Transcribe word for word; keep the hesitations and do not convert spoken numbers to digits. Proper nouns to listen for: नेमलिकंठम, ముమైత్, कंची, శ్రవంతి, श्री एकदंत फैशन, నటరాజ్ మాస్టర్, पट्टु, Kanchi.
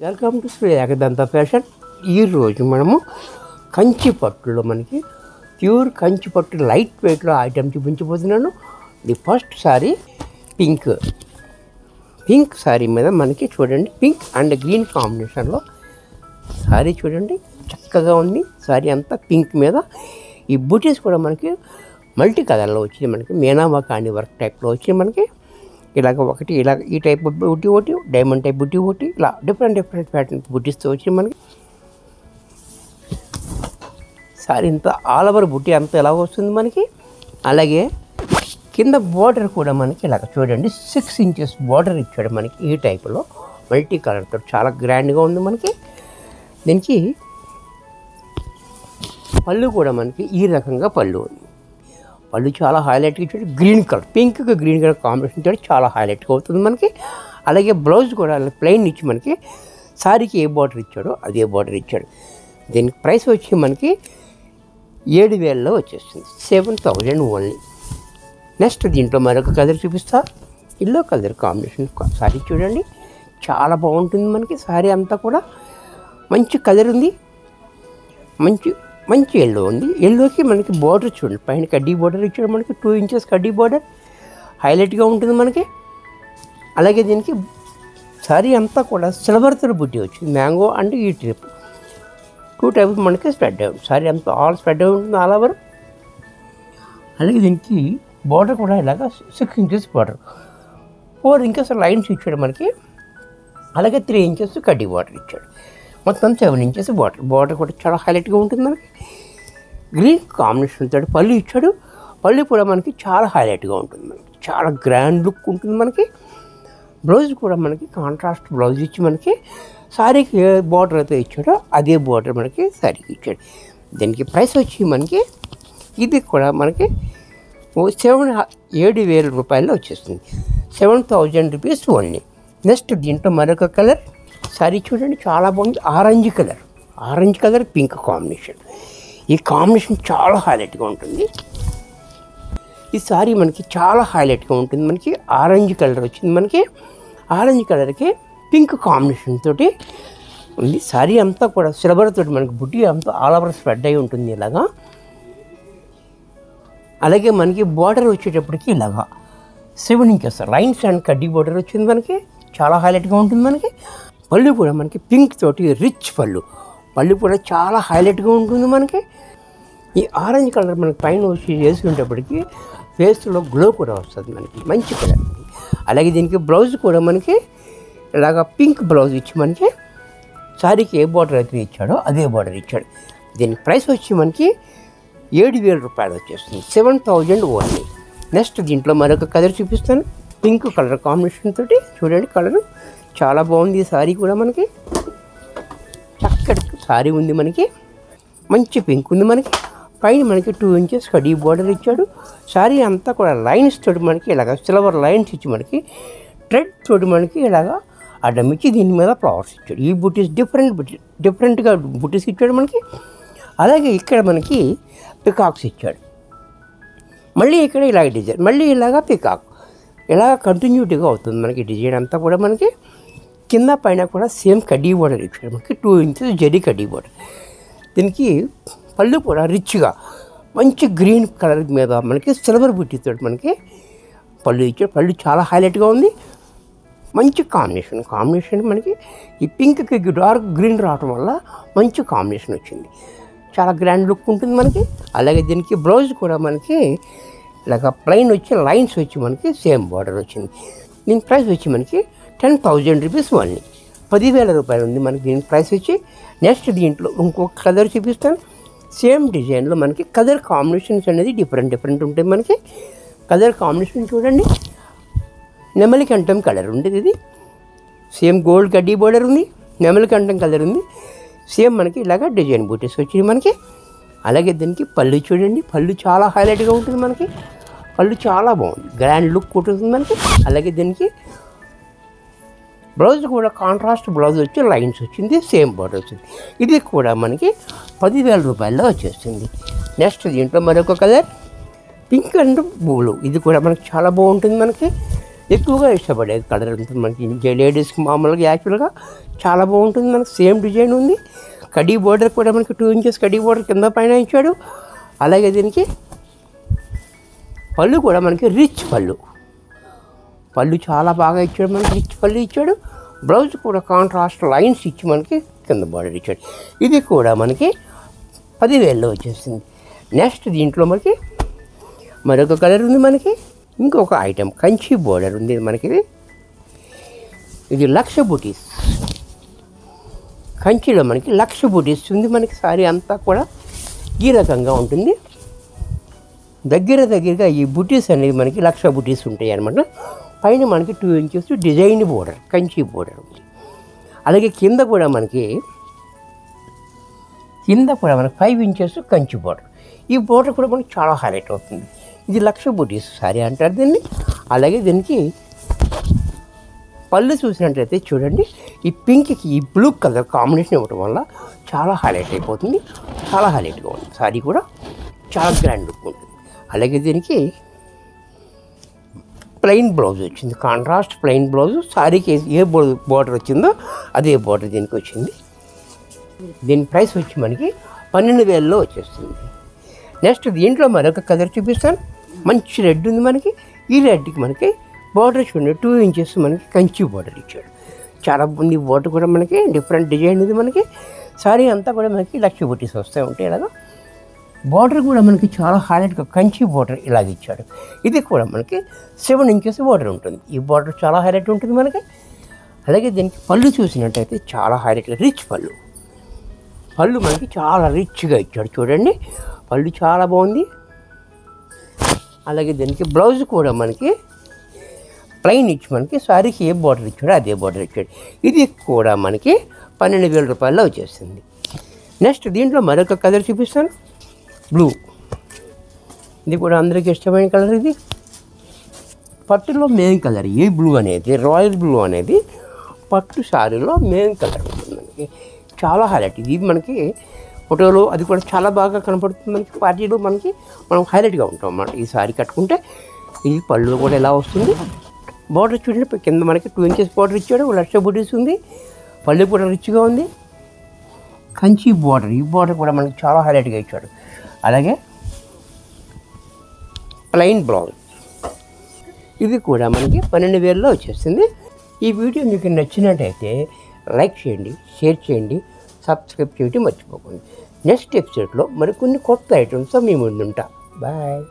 Welcome to श्री एकदंत फैशन। ई रोज मनमु कंची पट्टुलो मनकी प्यूर कंची पट्टु लाइट वेट लो आइटम चूपिंचबोतुन्नानु। The first sari pink pink sari मीद मनकी चूडंडी पिंक अंड ग्रीन कांबिनेशन लो सारी चूडंडी चक्कगा उंदी। सारी अंता पिंक मीद ई बूटीस कूडा मनकी मल्टी कलर लो वच्चिंदी। मनकी मेनावा कानी वर्क टाइप लो वच्चिंदी। मनकी इलाग इला टाइप बूटी ओटी डायमंड टाइप बूटी ओटी इला डिफरेंट डिफरेंट पैटर्न बूटीस तो वे मन सारी इंत आल ओवर बूटी अंत इला मन की अलागे किंद बॉर्डर मन की इला चूँ सिक्स इंचेस बॉर्डर इच्छा मन की यह टाइप मल्टी कलर तो चाला ग्रैंड मन की दी पल्लू मन की रकम पल्लू पल्लू चाला highlight green colour pink green colour combination चाला हाईलाइट मन की अलगे ब्लाउज प्लेन इच्छी मन की सारी की बॉर्डर इच्छाड़ो अदे बॉर्डर इच्छा दी प्राइस वे मन की एडु वेल्लो वच्चेस्तुंदी सेवन थाउजेंड ओनली। नेक्स्ट दींट्लो मरोक कलर चूपिस्ता येलो कलर कांबिनेशन सारी चूडंडी चाला बागुंटुंदी। मन की सारी अंता कूडा मंची कलर उंदी मंची मंची येलो उंदी। येलो की मन की बॉर्डर चूडंడి पैन कड्डी बॉर्डर इच्चाరు मन की टू इंचेस कड्डी बॉर्डर हाईलाइट గా ఉంటుంది మనకి। అలాగే దీనికి సారీ అంతా కూడా సిల్వర్ తో బుట్టి వచ్చింది మ్యాంగో అండ్ ఈ టైప్ టూ టైప్స్ మనకి స్ప్రెడ్ అవుట్ సారీ అంతా all spread out all over. అలాగే దీనికి బॉर्डर కూడా ఇలాగా six inches border four inches lines ఇచ్చారు మనకి। అలాగే త్రీ ఇంచెస్ కడ్డీ బॉर्डर ఇచ్చారు మొత్తం సెవెన్ ఇంచెస్ బోర్డర్ బోర్డర్ కూడా చాలా హైలైట్గా ఉంటుంది మనకి। గ్రీన్ కాంబినేషన్ తోటి పళ్ళు ఇచ్చాడు పళ్ళు కూడా మనకి చాలా హైలైట్గా ఉంటుంది మనకి చాలా గ్రాండ్ లుక్ ఉంటుంది మనకి। బ్లౌజ్ కూడా మనకి కాంట్రాస్ట్ బ్లౌజ్ ఇచ్చి మనకి సారీకి ఏ బోర్డర్ అయితే ఇచ్చాడో అదే బోర్డర్ మనకి సారీకి ఇచ్చాడు। దీనికి ప్రైస్ వచ్చి మనకి ఇది కూడా మనకి సెవెన్ ఏడు వేల రూపాయలు వచ్చేస్తుంది seven thousand rupees only. Next దీంట్లో మరొక కలర్ सारी चूँगी चाला बहुत orange colour orange colour pink combination यह कांबिनेशन चाला हाईलाइट उ सारी मन की चाला हाईलाइट उ मन की आरेंज कलर वो मन की आरेंज कलर की पिंक कांबिनेशन तो सारी अंत सिल्वर तो मन की बुटी अंत आल ओवर स्प्रेड अट्ठे इलागा। अलगे मन की बॉर्डर वेटपड़की इलागा सेवन इंचेस लाइन्स एंड कड्डी बॉर्डर वो मन की चाला हाईलाइट उ मन की पल्लू कूडा मन की पिंक तोटी रिच पल्लू पल्लू कूडा चाला हाईलाइट गा उंटुंदी मन की। ई आरेंज कलर मन पैन वच्ची चेसुकुनेटप्पटिकी फेस लो ग्लो कूडा वस्तुंदी मन की मंची कलर। अलागे दीनिकी ब्लौज कूडा मन की इलागा पिंक ब्लौज इच्ची मन की सारीकी ए बॉर्डर अयिते इच्चाडो अदे बॉर्डर इच्चाडु। दीनी प्राइस वच्ची मन की एडु वेल रूपायलु वच्चेस्तुंदी सेवन थौज ओनली। नेक्स्ट दींट्लो मरोक कलर चूपिस्तानु पिंक कलर कांबिनेशन तोटी चूडंडी कलर చాలా బాగుంది। సారీ కూడా మనకి చక్కటి సారీ ఉంది మనకి మంచి పింక్ ఉంది మనకి పైన మనకి టూ ఇంచెస్ కడీ బోర్డర్ ఇచ్చాడు సారీ అంతా కూడా లైన్స్ తోటి మనకి ఇలాగ సిల్వర్ లైన్స్ ఇచ్చి మనకి థ్రెడ్ తోటి మనకి ఇలాగ అడ్డమిచ్చి దీని మీద ఫ్లవర్స్ ఇచ్చాడు। ఈ బూటీస్ డిఫరెంట్ బూటీ డిఫరెంట్గా బూటీస్ ఇచ్చాడు మనకి। అలాగే ఇక్కడ మనకి పికాక్స్ ఇచ్చాడు మళ్ళీ ఇక్కడ ఇలాగ డిజైన్ మళ్ళీ ఇలాగ పికాక్ ఇలాగ కంటిన్యూటీగా అవుతుంది మనకి డిజైన్ అంతా కూడా మనకి। కింద పైన కూడా సేమ్ కడ్డీ బోర్డర్ ఇచ్చాడు మనకి టూ ఇంచెస్ జరీ కడ్డీ బోర్డర్। దీనికి పళ్ళు కూడా రిచ్గా మంచి గ్రీన్ కలర్ మీద మనకి సిల్వర్ బుట్టితో మనకి పళ్ళు ఇచ్చాడు పళ్ళు చాలా హైలైట్గా ఉంది మంచి కాంబినేషన్ కాంబినేషన్ మనకి ఈ పింక్కి డార్క్ గ్రీన్ రావడం వల్ల మంచి కాంబినేషన్ వచ్చింది చాలా గ్రాండ్ లుక్ ఉంటుంది మనకి। అలాగే దీనికి బ్లౌజ్ కూడా మనకి ఇలాగ ప్లెయిన్ వచ్చి లైన్స్ వచ్చి మనకి సేమ్ బోర్డర్ వచ్చింది। దీని ప్రైస్ వచ్చి మనకి టెన్ థౌజండ్ రూపీస్ ఓన్లీ పదివేల రూపాయలు ఉంది మనకి దీని ప్రైస్ వచ్చి। నెక్స్ట్ దీంట్లో ఇంకొక కలర్ చూపిస్తాను సేమ్ డిజైన్లో మనకి కలర్ కాంబినేషన్స్ అనేది డిఫరెంట్ డిఫరెంట్ ఉంటాయి మనకి। కలర్ కాంబినేషన్ చూడండి నెమలికంఠం కలర్ ఉంటుంది ఇది సేమ్ గోల్డ్ కడ్డీ బోర్డర్ ఉంది నెమలికంఠం కలర్ ఉంది సేమ్ మనకి ఇలాగ డిజైన్ బూటీస్ వచ్చింది మనకి। అలాగే దీనికి పళ్ళు చూడండి పళ్ళు చాలా హైలైట్గా ఉంటుంది మనకి పళ్ళు చాలా బాగుంది గ్రాండ్ లుక్ ఉంటుంది మనకి। అలాగే దీనికి బ్లౌజ్ కూడా కాంట్రాస్ట్ బ్లౌజ్ వచ్చి లైన్స్ వచ్చింది సేమ్ బోర్డర్ వచ్చింది ఇది కూడా మనకి పదివేల రూపాయల్లో వచ్చేస్తుంది। నెక్స్ట్ దీంట్లో మరొక కలర్ పింక్ అండ్ బ్లూ ఇది కూడా మనకి చాలా బాగుంటుంది మనకి ఎక్కువగా ఇష్టపడేది కలర్. మనకి లేడీస్ మామూలుగా యాక్చువల్గా చాలా బాగుంటుంది. మనకు సేమ్ డిజైన్ ఉంది. కడీ బోర్డర్ కూడా మనకి టూ ఇంచెస్ కడీ బోర్డర్ కింద పైన ఇచ్చాడు. అలాగే దీనికి పళ్ళు కూడా మనకి రిచ్ పళ్ళు పళ్ళు చాలా బాగా ఇచ్చాడు. మనకి రిచ్ పళ్ళు ఇచ్చాడు. బ్లౌజ్ కూడా కాంట్రాస్ట్ లైన్స్ ఇచ్చి మనకి కింద బార్డర్ ఇచ్చాడు. ఇది కూడా మనకి పదివేల్లో వచ్చేసింది. నెక్స్ట్ దీంట్లో మనకి మరొక కలర్ ఉంది. మనకి ఇంకొక ఐటెం కంచి బోర్డర్ ఉంది. మనకి ఇది లక్ష బూటీస్. కంచిలో మనకి లక్ష బూటీస్ ఉంది. మనకి సారీ అంతా కూడా ఈ రకంగా ఉంటుంది. దగ్గర దగ్గరగా ఈ బూటీస్ అనేది మనకి లక్ష బూటీస్ ఉంటాయి అన్నమాట. పైన మనకి two inches design border Kanchi border ఉంది. అలాగే కింద కూడా మనకి కింద కూడా మనకి ఫైవ్ ఇంచెస్ కంచి బోర్డర్. ఈ బోర్డర్ కూడా మనకి చాలా హైలైట్ అవుతుంది. ఇది లక్ష బూటీస్ సారీ అంటారు దీన్ని. అలాగే దీనికి పళ్ళు చూసినట్లయితే చూడండి, ఈ పింక్కి ఈ బ్లూ కలర్ కాంబినేషన్ ఇవ్వడం వల్ల చాలా హైలైట్ అయిపోతుంది. చాలా హైలైట్గా ఉంది సారీ కూడా, చాలా గ్రాండ్ లుక్ ఉంటుంది. అలాగే దీనికి ప్లెయిన్ బ్లౌజ్ వచ్చింది. Contrast plain blouse. సారీకి ఏ బోర్డర్ వచ్చిందో అదే బోర్డర్ దీనికి వచ్చింది. దీని ప్రైస్ వచ్చి మనకి పన్నెండు వేలలో వచ్చేస్తుంది. నెక్స్ట్ దీంట్లో మరొక కలర్ చూపిస్తాను. మంచి రెడ్ ఉంది మనకి. ఈ రెడ్కి మనకి బోర్డర్ చూడండి, టూ ఇంచెస్ మనకి కంచి బోర్డర్ ఇచ్చాడు. చాలా మంది బోర్డర్ కూడా మనకి డిఫరెంట్ డిజైన్ ఉంది. మనకి సారీ అంతా కూడా మనకి లక్ష బూటీస్ వస్తూ ఉంటాయి. ఇలాగా బోర్డర్ కూడా మనకి చాలా హైలైట్గా కంచి బోర్డర్ ఇలాగ ఇచ్చాడు. ఇది కూడా మనకి సెవెన్ ఇంచెస్ బోర్డర్ ఉంటుంది. ఈ బోర్డర్ చాలా హైలైట్ ఉంటుంది మనకి. అలాగే దీనికి పళ్ళు చూసినట్టయితే చాలా హైలైట్గా రిచ్ పళ్ళు. పళ్ళు మనకి చాలా రిచ్గా ఇచ్చాడు. చూడండి పళ్ళు చాలా బాగుంది. అలాగే దీనికి బ్లౌజ్ కూడా మనకి ప్లెయిన్ ఇచ్చి మనకి సారీకి ఏ బోర్డర్ ఇచ్చాడో అదే బోర్డర్ ఇచ్చాడు. ఇది కూడా మనకి పన్నెండు వేల రూపాయల్లో వచ్చేసింది. నెక్స్ట్ దీంట్లో మరొక కలర్ చూపిస్తాను. బ్లూ. ఇది కూడా అందరికీ ఇష్టమైన కలర్. ఇది పట్టులో మెయిన్ కలర్. ఈ బ్లూ అనేది రాయల్ బ్లూ అనేది పట్టు సారీలో మెయిన్ కలర్ ఉంటుంది. మనకి చాలా హైలైట్ ఇది. మనకి ఫోటోలో అది కూడా చాలా బాగా కనపడుతుంది. మనకి పార్టీలో మనకి మనం హైలైట్గా ఉంటాం అన్నమాట ఈ సారీ కట్టుకుంటే. ఇది పళ్ళు కూడా ఎలా వస్తుంది. బోర్డర్ చూడండి, కింద మనకి టూ ఇంచెస్ బోర్డర్ ఇచ్చాడు. లక్ష బూటీస్ ఉంది. పళ్ళు కూడా రిచ్గా ఉంది. కంచి బోర్డర్. ఈ బోర్డర్ కూడా మనకి చాలా హైలైట్గా ఇచ్చాడు. అలాగే ప్లెయిన్ బ్లౌజ్. ఇది కూడా మనకి పన్నెండు వేలలో వచ్చేస్తుంది. ఈ వీడియో మీకు నచ్చినట్టయితే లైక్ చేయండి, షేర్ చేయండి, సబ్స్క్రైబ్ చేయడం మర్చిపోకండి. నెక్స్ట్ ఎపిసోడ్లో మరికొన్ని కొత్త ఐటమ్స్తో మీ ముందుంటా. బాయ్.